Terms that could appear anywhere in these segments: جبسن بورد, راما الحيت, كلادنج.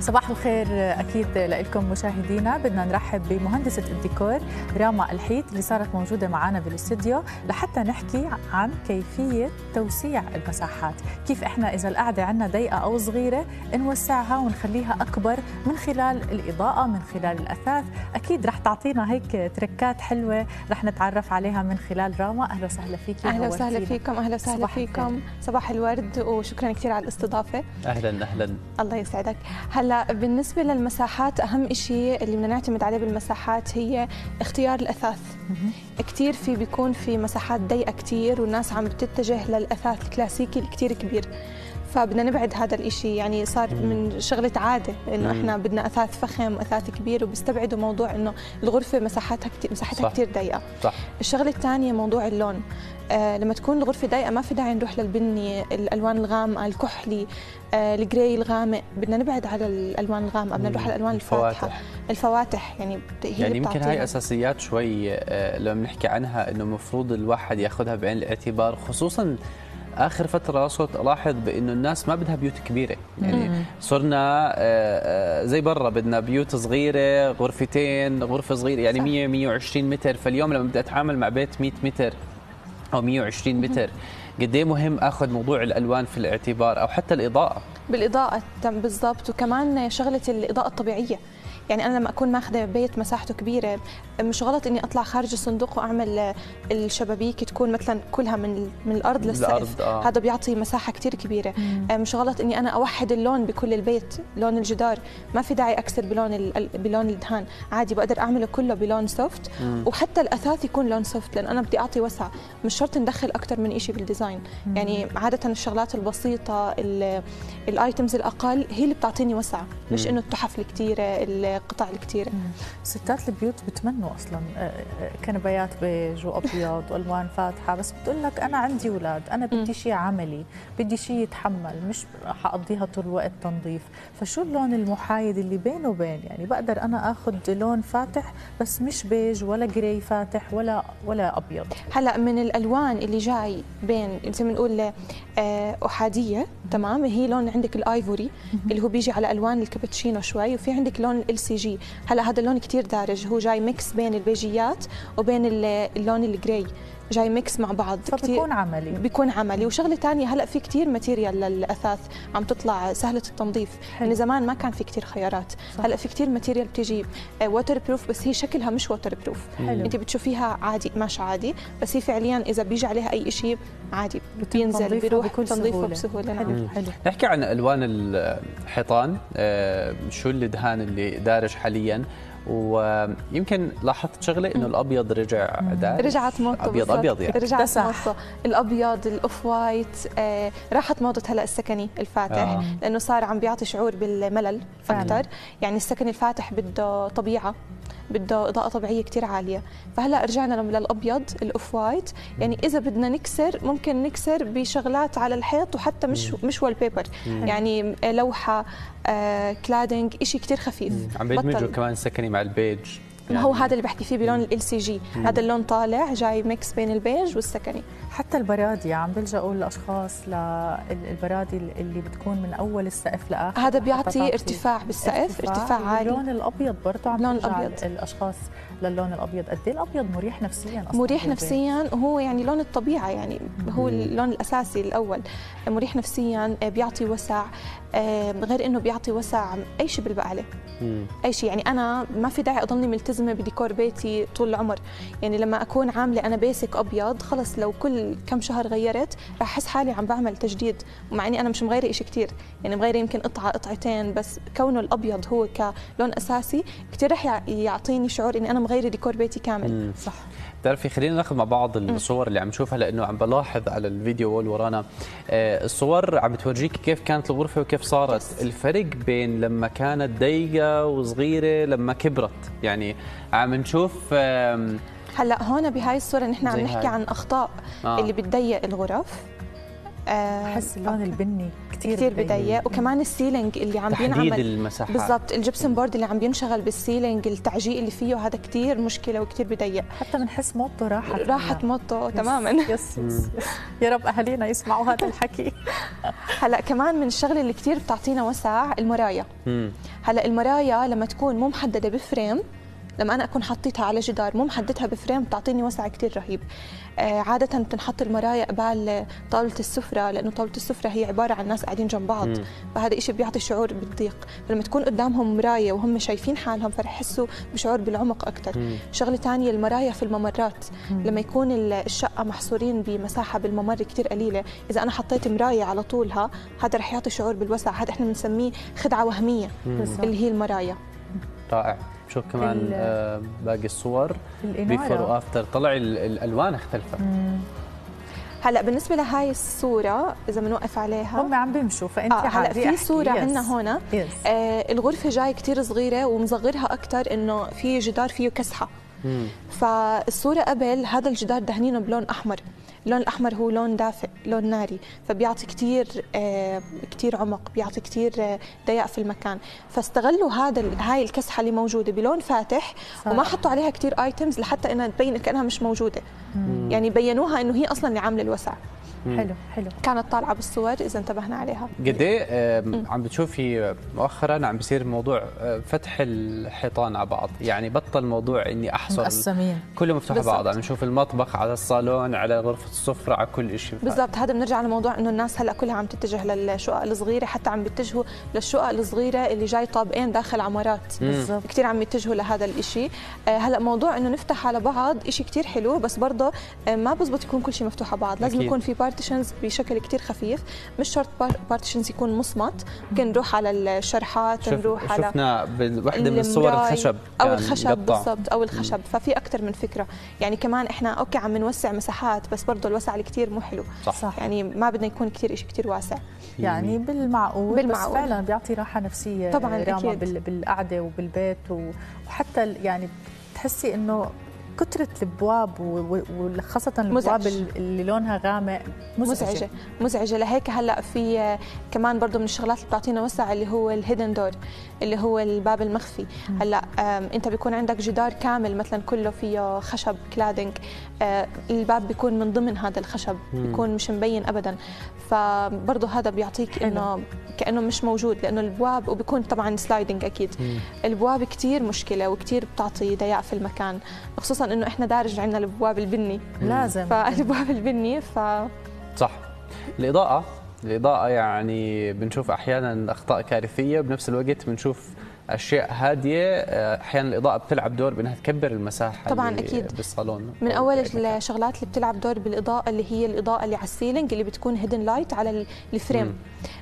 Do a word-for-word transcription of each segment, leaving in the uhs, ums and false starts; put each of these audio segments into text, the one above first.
صباح الخير أكيد لكم مشاهدينا. بدنا نرحب بمهندسة الديكور راما الحيت اللي صارت موجودة معنا بالاستديو لحتى نحكي عن كيفية توسيع المساحات، كيف إحنا إذا القعدة عنا ضيقة أو صغيرة نوسعها ونخليها أكبر من خلال الإضاءة، من خلال الأثاث. أكيد رح تعطينا هيك تركات حلوة رح نتعرف عليها من خلال راما. أهلا وسهلا فيكي. أهلا وسهلا فيكم. أهلا وسهلا فيكم. صباح الورد وشكرا كثير على الاستضافة. أهلا أهلا. الله يسعدك. هلا بالنسبة للمساحات، أهم شيء اللي بدنا نعتمد عليه بالمساحات هي اختيار الأثاث. كثير في بيكون في مساحات ضيقة كثير والناس عم بتتجه للأثاث الكلاسيكي الكثير كبير، فبدنا نبعد هذا الإشي. يعني صار من شغلة عادة إنه إحنا بدنا أثاث فخم وأثاث كبير، وبيستبعدوا موضوع إنه الغرفة مساحتها كتير مساحتها كثير ضيقة. الشغلة الثانية موضوع اللون. آه لما تكون الغرفة ضيقة ما في داعي نروح للبني، الألوان الغامقة، الكحلي، آه الجراي الغامق. بدنا نبعد على الألوان الغامقة، بدنا نروح على الألوان الفاتحة، الفواتح. يعني هي يعني يمكن هاي أساسيات شوي آه لما نحكي عنها إنه المفروض الواحد ياخذها بعين الاعتبار، خصوصا آخر فترة صرت ألاحظ بأنه الناس ما بدها بيوت كبيرة. يعني صرنا زي برا بدنا بيوت صغيرة، غرفتين، غرفة صغيرة، يعني مية مية وعشرين متر. فاليوم لما بدي أتعامل مع بيت مية متر أو مية وعشرين متر، قد ايه مهم اخذ موضوع الالوان في الاعتبار او حتى الاضاءه. بالاضاءه بالضبط، وكمان شغله الاضاءه الطبيعيه. يعني انا لما اكون ماخذه بيت مساحته كبيره مش غلط اني اطلع خارج الصندوق واعمل الشبابيك تكون مثلا كلها من من الارض للسقف. آه. هذا بيعطي مساحه كثير كبيره. مم. مش غلط اني انا اوحد اللون بكل البيت، لون الجدار ما في داعي اكسر بلون بلون الدهان، عادي بقدر اعمله كله بلون سوفت. مم. وحتى الاثاث يكون لون سوفت، لان انا بدي اعطي وسع، مش شرط ندخل اكثر من شيء بالديزاين. يعني عادة الشغلات البسيطة، الايتمز الأقل هي اللي بتعطيني وسعة، مش إنه التحف الكتيرة، القطع الكتيرة. ستات البيوت بتمنوا أصلاً كنبيات بيج وأبيض وألوان فاتحة، بس بتقول لك أنا عندي أولاد، أنا بدي شيء عملي، بدي شيء يتحمل، مش حقضيها طول الوقت تنظيف. فشو اللون المحايد اللي بينه وبين، يعني بقدر أنا آخذ لون فاتح بس مش بيج ولا جراي فاتح ولا ولا أبيض. هلا من الألوان اللي جاي بين زي ما نقول احاديه، تمام، هي لون عندك الايفوري اللي هو بيجي على الوان الكابتشينو شوي، وفي عندك لون ال سي جي. هلا هذا اللون كثير دارج، هو جاي ميكس بين البيجيات وبين اللون الجراي، جاي ميكس مع بعض، فبيكون عملي بيكون عملي. وشغله ثانيه، هلا في كثير ماتيريال للاثاث عم تطلع سهله التنظيف. يعني زمان ما كان في كثير خيارات. صح. هلا في كثير ماتيريال بتيجي ووتر بروف، بس هي شكلها مش ووتر بروف. انت بتشوفيها عادي ماشي عادي، بس هي فعليا اذا بيجي عليها اي شيء عادي بينزل بيروح تنظيفه بسهوله. حلو حلو. نحكي عن الوان الحيطان. آه شو اللي دهان اللي دارج حاليا، ويمكن لاحظت شغله انه الابيض رجع دارج، رجعت موضه ابيض ابيض يعني رجعت موضه الابيض الاوف وايت. آه راحت موضه هلا السكني الفاتح. آه. لانه صار عم بيعطي شعور بالملل اكثر. يعني السكني الفاتح بده طبيعه، بده اضاءه طبيعيه كثير عاليه، فهلا رجعنا للابيض الاوف وايت. يعني اذا بدنا نكسر ممكن نكسر بشغلات على الحيط، وحتى مش مش وول بيبر، يعني لوحه، آه، كلادنج، شيء كثير خفيف. عم بيدمجوا كمان سكني مع البيج. يعني هو هذا اللي بحكي فيه بلون ال سي جي، هذا اللون طالع جاي ميكس بين البيج والسكني. حتى البرادي عم بلجأوا الاشخاص للبرادي اللي بتكون من اول السقف لاخر، هذا بيعطي ارتفاع بالسقف، ارتفاع, ارتفاع عالي. اللون الابيض برضه عم بيرجع الاشخاص للون الابيض. قد ايه الابيض مريح نفسيا اصلا، مريح نفسيا، وهو يعني لون الطبيعه، يعني هو اللون الاساسي الاول. مريح نفسيا، بيعطي وسع، غير انه بيعطي وسع اي شيء بلبق عليه. اي شيء، يعني انا ما في داعي اضلني ملتزمه بديكور بيتي طول العمر. يعني لما اكون عامله انا بيسك ابيض خلص، لو كل كم شهر غيرت راح احس حالي عم بعمل تجديد، ومع اني انا مش مغيره شيء كثير. يعني مغيره يمكن قطعه قطعتين، بس كونه الابيض هو كلون اساسي كثير راح يعطيني شعور اني انا مغيره ديكور بيتي كامل. مم. صح. بتعرفي خلينا ناخذ مع بعض الصور اللي عم نشوفها، لانه عم بلاحظ على الفيديو وول ورانا آه الصور عم بتورجيك كيف كانت الغرفه وكيف صارت. بس. الفرق بين لما كانت ضيقه وصغيره لما كبرت، يعني عم نشوف آه هلا هون بهاي الصوره نحن عم نحكي عن اخطاء. آه. اللي بتضيق الغرف. احس اللون البني كثير كثير بضيق، وكمان السيلينج اللي عم بينعمل بالضبط، الجبسن بورد اللي عم بينشغل بالسيلينج، التعجيق اللي فيه هذا كثير مشكله وكثير بضيق. حتى بنحس موطه راحت راحت موطه تماما. يس يس يا رب اهالينا يسمعوا هذا الحكي. هلا كمان من الشغله اللي كثير بتعطينا وسع المرايا. هلا المرايا لما تكون مو محدده بفريم، لما انا اكون حطيتها على جدار مو محددها بفريم بتعطيني وسع كثير رهيب. عاده بتنحط المرايا قبال طاوله السفره، لانه طاوله السفره هي عباره عن ناس قاعدين جنب بعض، فهذا الشيء بيعطي شعور بالضيق. فلما تكون قدامهم مرايه وهم شايفين حالهم فرح يحسوا بشعور بالعمق اكثر. شغله ثانيه المرايا في الممرات، مم. لما يكون الشقه محصورين بمساحه بالممر كثير قليله، اذا انا حطيت مرايه على طولها هذا رح يعطي شعور بالوسع. هذا احنا بنسميه خدعه وهميه، مم. اللي هي المرايا. رائع. شوف كمان باقي الصور بيفور وافتر، طلع الالوان اختلفت. هلا بالنسبه لهاي الصوره اذا بنوقف عليها هم عم بيمشوا، فانت آه هلا في صوره عندنا هون آه الغرفه جاي كثير صغيره ومصغرها اكثر، انه في جدار فيه كسحه. مم. فالصوره قبل هذا الجدار دهنينه بلون احمر، اللون الأحمر هو لون دافئ، لون ناري، فبيعطي كتير آه كتير عمق، بيعطي كتير آه ضياق في المكان. فاستغلوا هذا هاي الكسحة اللي موجودة بلون فاتح صار. وما حطوا عليها كتير ايتمز لحتى انها تبين كأنها مش موجودة. مم. يعني بينوها انه هي اصلا اللي عاملة الوسع. مم. حلو حلو. كانت طالعة بالصور إذا انتبهنا عليها. قد ايه آه عم بتشوفي مؤخرا عم بصير موضوع فتح الحيطان على بعض، يعني بطل موضوع إني أحصر مقسمين كله مفتوح على بعض، عم نشوف المطبخ على الصالون على غرفة السفرة على كل شيء. بالضبط، هذا بنرجع لموضوع إنه الناس هلا كلها عم تتجه للشقق الصغيرة، حتى عم بيتجهوا للشقق الصغيرة اللي جاي طابقين داخل عمارات. بالضبط، كثير عم يتجهوا لهذا الشيء. آه هلا موضوع إنه نفتح على بعض شيء كثير حلو، بس برضه آه ما بزبط يكون كل شيء مفتوح على بعض، لازم يكون في بارتيشنز بشكل كتير خفيف، مش شرط بارتيشنز يكون مصمت، ممكن نروح على الشرحات، شف نروح شفنا على شفنا بوحده من الصور الخشب او يعني الخشب. بالضبط، او الخشب. مم. ففي اكثر من فكره، يعني كمان احنا اوكي عم نوسع مساحات بس برضه الوسع الكتير مو حلو. صح. يعني ما بدنا يكون كتير شيء كتير واسع، يعني بالمعقول، بالمعقول. بس فعلا بيعطي راحه نفسيه طبعا راما بالقعده وبالبيت، وحتى يعني بتحسي انه كثرة الابواب وخاصة الابواب اللي لونها غامق مزعجة. مزعجة مزعجة لهيك هلا في كمان برضه من الشغلات اللي بتعطينا وسع اللي هو الهيدن دور، اللي هو الباب المخفي. مم. هلا انت بيكون عندك جدار كامل مثلا كله فيه خشب كلادنج، الباب بيكون من ضمن هذا الخشب، مم. بيكون مش مبين ابدا، فبرضه هذا بيعطيك انه كانه مش موجود، لانه الابواب وبيكون طبعا سلايدنج اكيد. مم. الابواب كثير مشكلة وكثير بتعطي ضياع في المكان، خصوصا انه احنا دارج عندنا الابواب البني، لازم فالابواب البني ف صح. الاضاءه الاضاءه يعني بنشوف احيانا اخطاء كارثيه، بنفس الوقت بنشوف اشياء هاديه، احيانا الاضاءه بتلعب دور بانها تكبر المساحه طبعا اكيد بالصالون. من اول الشغلات اللي بتلعب دور بالاضاءه اللي هي الاضاءه اللي على السيلينج اللي بتكون هيدن لايت على الفريم. مم.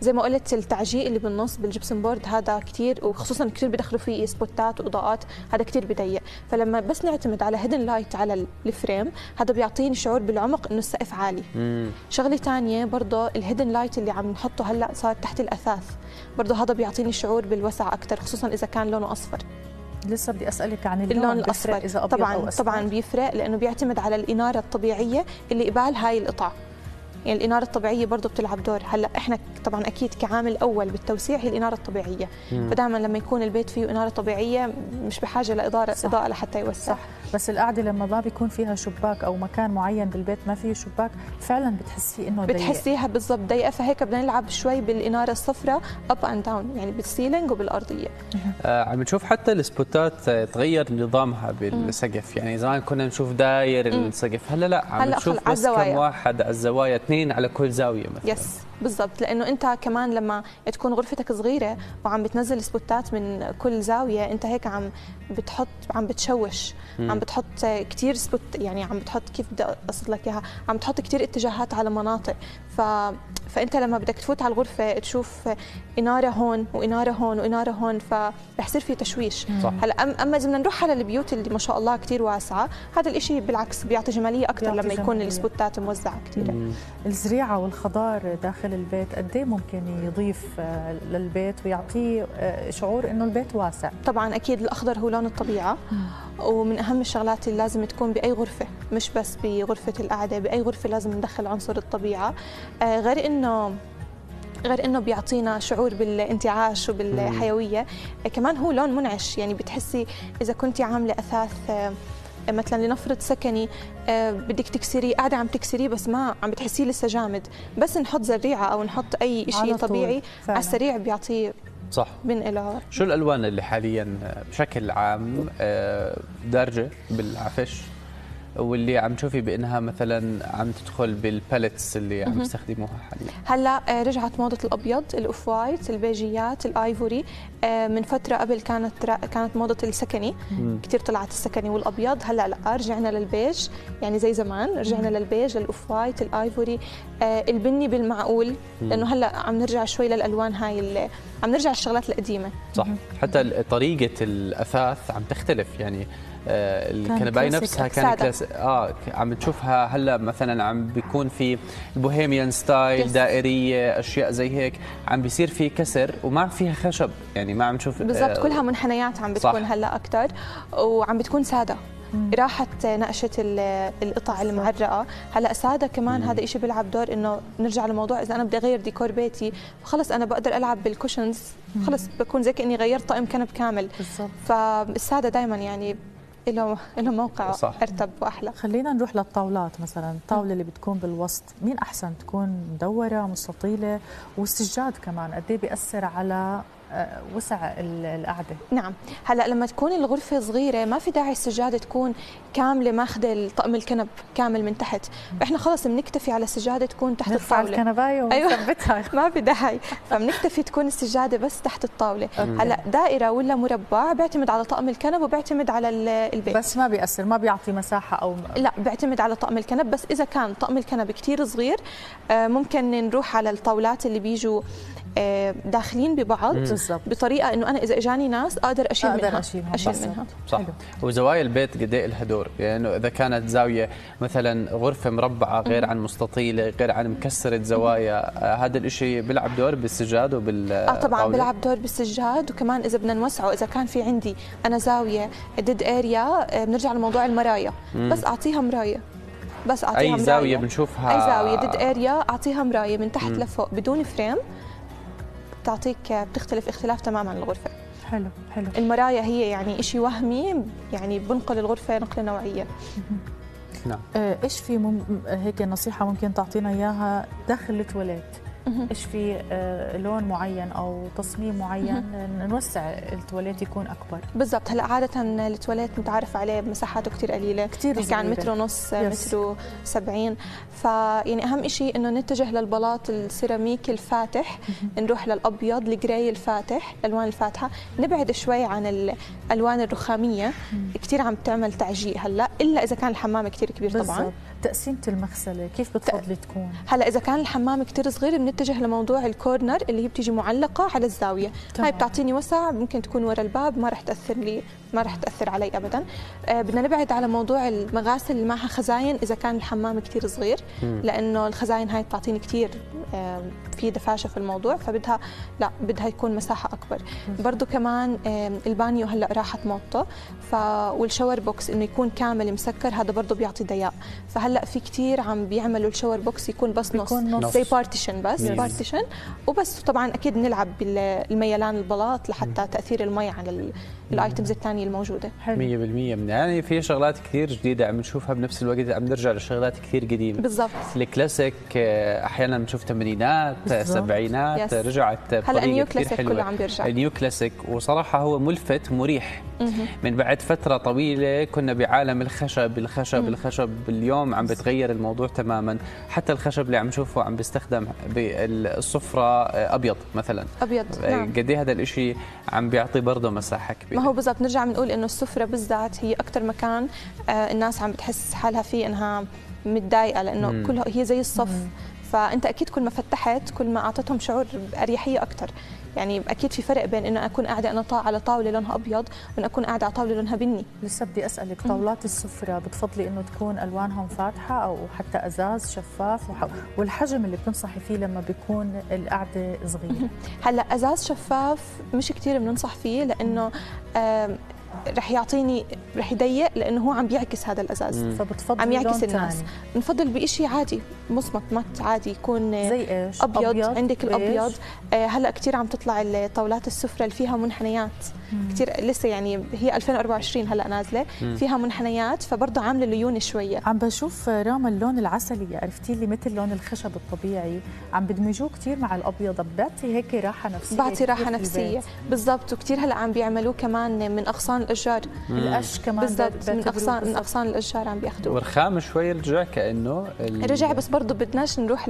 زي ما قلت التعجيق اللي بالنص بالجبسن بورد هذا كثير، وخصوصا كثير بدخلوا فيه سبوتات واضاءات، هذا كثير بضيق. فلما بس نعتمد على هيدن لايت على الفريم هذا بيعطيني شعور بالعمق انه السقف عالي. مم. شغله ثانيه برضه الهيدن لايت اللي عم نحطه هلا صار تحت الاثاث، برضه هذا بيعطيني شعور بالوسع اكثر، خصوصا إذا كان لونه أصفر. لسه بدي أسألك عن اللون, اللون الأصفر إذا أبيض طبعاً أو أصفر. طبعاً بيفرق، لأنه بيعتمد على الإنارة الطبيعية اللي قبال هاي القطع، يعني الإنارة الطبيعية برضه بتلعب دور. هلأ إحنا طبعاً أكيد كعامل أول بالتوسيع هي الإنارة الطبيعية، مم. فدائماً لما يكون البيت فيه إنارة طبيعية مش بحاجة لإضاءة إضاءة لحتى يوسع. صح. بس القعدة لما ما بيكون فيها شباك أو مكان معين بالبيت ما فيه شباك فعلاً بتحسي إنه ضيق، بتحسيها بالضبط ضيقة، فهيك بدنا نلعب شوي بالإنارة الصفراء أب أند داون، يعني بالسيلينج وبالأرضية. آه عم نشوف حتى السبوتات تغير نظامها بالسقف، يعني زمان كنا نشوف داير السقف، هلا لا عم هلأ نشوف بس كم واحد على الزوايا، اثنين على كل زاوية مثلاً. يس بالضبط، لأنه أنت كمان لما تكون غرفتك صغيرة وعم بتنزل سبوتات من كل زاوية أنت هيك عم بتحط عم بتشوش، مم. عم بتحط كتير سبوت، يعني عم بتحط كيف بدي أقصد لك إياها، عم بتحط كتير اتجاهات على مناطق، ف... فأنت لما بدك تفوت على الغرفة تشوف إنارة هون وإنارة هون وإنارة هون فرح يصير في تشويش. هلا أم... أما إذا بدنا نروح على البيوت اللي ما شاء الله كتير واسعة هذا الإشي بالعكس بيعطي جمالية أكثر، بيعطي لما يكون السبوتات موزعة كتير. الزريعة والخضار داخل البيت قد ايه ممكن يضيف للبيت ويعطيه شعور انه البيت واسع؟ طبعا اكيد الاخضر هو لون الطبيعه، ومن اهم الشغلات اللي لازم تكون باي غرفه، مش بس بغرفه القعده، باي غرفه لازم ندخل عنصر الطبيعه، غير انه غير انه بيعطينا شعور بالانتعاش وبالحيويه، كمان هو لون منعش، يعني بتحسي اذا كنتي عامله اثاث مثلا لنفرض سكني بدك تكسريه، قاعده عم تكسريه بس ما عم بتحسيه لسه جامد، بس نحط زريعه او نحط اي شيء طبيعي على السريع بيعطيه صح. من العار. شو الالوان اللي حاليا بشكل عام دارجه بالعفش واللي عم تشوفي بانها مثلا عم تدخل بالباليتس اللي عم تستخدموها حاليا؟ هلا رجعت موضه الابيض، الاوف وايت، البيجيات، الايفوري. من فتره قبل كانت كانت موضه السكني، كثير طلعت السكني والابيض. هلا لا، رجعنا للبيج، يعني زي زمان رجعنا للبيج، للاوف وايت، الايفوري، البني بالمعقول، لانه هلا عم نرجع شوي للالوان هاي اللي عم نرجع الشغلات القديمه. صح، حتى طريقه الاثاث عم تختلف، يعني الكنباية نفسها كانت كلاس... اه عم تشوفها هلا مثلا عم بيكون في البوهيميان ستايل، دائريه، اشياء زي هيك، عم بيصير في كسر وما فيها خشب، يعني ما عم نشوف بالضبط. آه... كلها منحنيات عم بتكون هلا اكثر، وعم بتكون ساده، راحت نقشه القطع المعرقه، هلا ساده كمان. مم. هذا شيء بيلعب دور، انه نرجع لموضوع اذا انا بدي اغير ديكور بيتي، خلص انا بقدر العب بالكوشنز، خلص بكون زي كاني غيرت طقم كنب كامل بالضبط. فالساده دائما يعني له له موقع صح. ارتب واحلى. خلينا نروح للطاولات مثلا، الطاوله اللي بتكون بالوسط، مين احسن تكون مدوره، مستطيله؟ والسجاد كمان قد ايه بياثر على وسع القعده؟ نعم، هلا لما تكون الغرفه صغيره ما في داعي السجاده تكون كامله ماخذه طقم الكنب كامل من تحت، احنا خلص بنكتفي على السجاده تكون تحت الطاوله، نرفع الكنبايه ونثبتها. أيوة. ما في داعي، فبنكتفي تكون السجاده بس تحت الطاوله. هلا دائره ولا مربع بيعتمد على طقم الكنب وبيعتمد على البيت، بس ما بيأثر، ما بيعطي مساحه او لا، بيعتمد على طقم الكنب بس. اذا كان طقم الكنب كثير صغير ممكن نروح على الطاولات اللي بيجوا داخلين ببعض بطريقه انه انا اذا اجاني ناس اقدر اشيل أقدر منها اشيل, أشيل منها صح. وزوايا البيت قد ايه لها دور، لانه يعني اذا كانت زاويه مثلا غرفه مربعه غير عن مستطيله، غير عن مكسره زوايا، آه هذا الشيء بيلعب دور بالسجاد وبال اه طبعا بيلعب دور بالسجاد. وكمان اذا بدنا نوسعه، اذا كان في عندي انا زاويه ديد اريا، بنرجع لموضوع المرايا، بس اعطيها مرايه، بس اعطيها مرايه، اي زاويه بنشوفها، اي زاويه ديد اريا اعطيها مرايه من تحت لفوق بدون فريم، بتعطيك بتختلف اختلاف تماما الغرفه. حلو حلو. المرايا هي يعني شيء وهمي، يعني بنقل الغرفه نقله نوعيه. نعم. ايش في مم... هيك نصيحه ممكن تعطينا اياها داخل التواليت؟ ايش في آه لون معين او تصميم معين نوسع التواليت يكون اكبر؟ بالضبط. هلا عاده التواليت متعارف عليه مساحاته كثير قليله، كثير صغيره، عن متر ونص، متر وسبعين. فيعني اهم شيء انه نتجه للبلاط السيراميك الفاتح، نروح للابيض، الجراي الفاتح، الالوان الفاتحه، نبعد شوي عن الالوان الرخاميه، كثير عم تعمل تعجيق هلا، الا اذا كان الحمام كثير كبير طبعا. بالضبط. تقسيمه المغسله كيف بتفضلي تكون؟ هلا اذا كان الحمام كثير صغير بنتجه لموضوع الكورنر اللي هي بتيجي معلقه على الزاويه. طبعا. هاي بتعطيني وسع، ممكن تكون ورا الباب، ما رح تاثر لي، ما رح تاثر علي ابدا. آه بدنا نبعد على موضوع المغاسل اللي معها خزاين اذا كان الحمام كثير صغير، م. لانه الخزاين هاي بتعطيني كثير آه في دفاشه في الموضوع، فبدها لا بدها يكون مساحه اكبر. برضه كمان آه البانيو هلا راحت موضته، ف والشاور بوكس انه يكون كامل مسكر، هذا برضه بيعطي ضياق. فهلا في كثير عم بيعملوا الشاور بوكس يكون بس نص، نص. زي بارتيشن بس بارتيشن وبس. طبعا اكيد نلعب بالميلان البلاط لحتى تاثير المي على الايتمز الثانيه الموجوده. مية بالمية. يعني في شغلات كثير جديده عم نشوفها، بنفس الوقت عم نرجع لشغلات كثير قديمه. بالضبط. الكلاسيك احيانا بنشوف ثمانينات، سبعينات، رجعت هلا النيو كلاسيك كله عم بيرجع. النيو كلاسيك وصراحه هو ملفت مريح. مم. من بعد فتره طويله كنا بعالم الخشب الخشب مم. الخشب، اليوم عم بتغير الموضوع تماما، حتى الخشب اللي عم نشوفه عم بيستخدم الصفرة أبيض مثلا، أبيض. نعم. قد إيه هذا الإشي عم بيعطي برضه مساحة كبيرة. ما هو بالضبط، نرجع بنقول إنه السفرة بالذات هي أكتر مكان الناس عم بتحس حالها فيه إنها متضايقة، لأنه مم. كلها هي زي الصف. مم. فأنت أكيد كل ما فتحت كل ما أعطتهم شعور بأريحية أكتر. يعني اكيد في فرق بين انه اكون قاعده انا على طاوله لونها ابيض وان اكون قاعده على طاوله لونها بني. لسه بدي اسالك، طاولات السفره بتفضلي انه تكون الوانها فاتحه او حتى ازاز شفاف، وح... والحجم اللي بتنصحي فيه لما بيكون القعده صغيره؟ هلا ازاز شفاف مش كثير بننصح فيه، لانه رح يعطيني رح يضيق لانه هو عم بيعكس هذا الازاز، فبتفضل عم يعكس الناس تاني. نفضل بشيء عادي مصمت مت عادي يكون زي ايش؟ أبيض. ابيض عندك ويش. الابيض آه هلا كثير عم تطلع الطاولات السفرة اللي فيها منحنيات كثير لسه، يعني هي ألفين وأربعة وعشرين هلا نازله مم. فيها منحنيات، فبرضه عامله ليونه شويه. عم بشوف راما اللون العسلي، عرفتي اللي مثل لون الخشب الطبيعي، عم بدمجوه كثير مع الابيض، بعطي هيك راحه نفسيه، بعطي راحه نفسيه بالضبط. وكثير هلا عم بيعملوه كمان من اغصان الاشجار، القش كمان بالضبط من اغصان من اغصان الاشجار عم بياخذوه. ورخام شوي رجع كانه ال... رجع، بس برضه بدناش نروح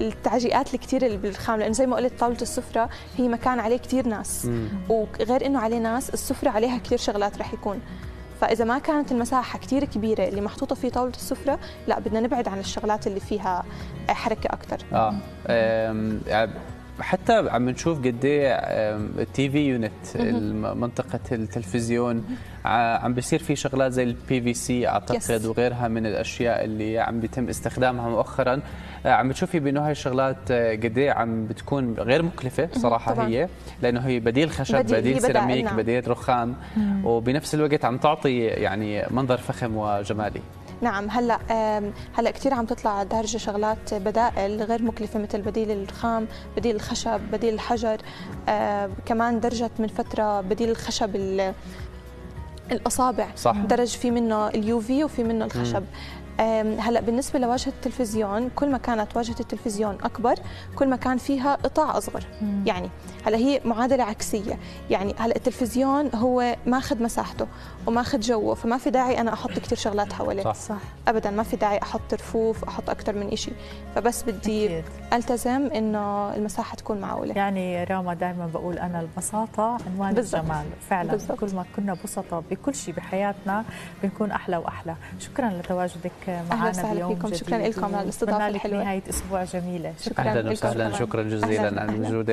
للتعجيقات اللي كثير اللي بالرخام، لانه زي ما قلت طاوله السفره هي مكان عليه كثير ناس مم. وغير انه عليه ناس، السفره عليها كثير شغلات رح يكون، فاذا ما كانت المساحه كثير كبيره اللي محطوطه في طاوله السفره، لا بدنا نبعد عن الشغلات اللي فيها حركه اكثر. اه حتى عم نشوف قد ايه التي في يونت، منطقه التلفزيون عم بيصير في شغلات زي البي في سي اعتقد وغيرها من الاشياء اللي عم بيتم استخدامها مؤخرا. عم بتشوفي بانه هاي الشغلات قد ايه عم بتكون غير مكلفه صراحه طبعاً. هي لانه هي بديل خشب، بديل, بديل سيراميك، بديل رخام، وبنفس الوقت عم تعطي يعني منظر فخم وجمالي. نعم هلا هلا كثير عم تطلع دارجه شغلات بدائل غير مكلفه، مثل بديل الرخام، بديل الخشب، بديل الحجر، كمان درجت من فتره بديل الخشب الاصابع صح. درج في منه اليو في وفي منه الخشب مم. هلا بالنسبه لواجهه التلفزيون، كل ما كانت واجهه التلفزيون اكبر كل ما كان فيها قطع اصغر مم. يعني هلا هي معادله عكسيه، يعني هلا التلفزيون هو ماخذ مساحته وماخذ جوه، فما في داعي انا احط كثير شغلات حواليه صح. صح ابدا، ما في داعي احط رفوف، احط اكثر من شيء، فبس بدي أكيد. التزم انه المساحه تكون معقوله. يعني راما دائما بقول انا البساطه عنوان بالزبط. الجمال فعلا بالزبط. كل ما كنا بسطة بكل شيء بحياتنا بنكون احلى واحلى. شكرا لتواجدك معنا أهلا اليوم فيكم. شكرا لكم على الاستضافه الحلوه، نهايه اسبوع جميله. شكرا, شكرا لكم، شكرا جزيلا على وجودك.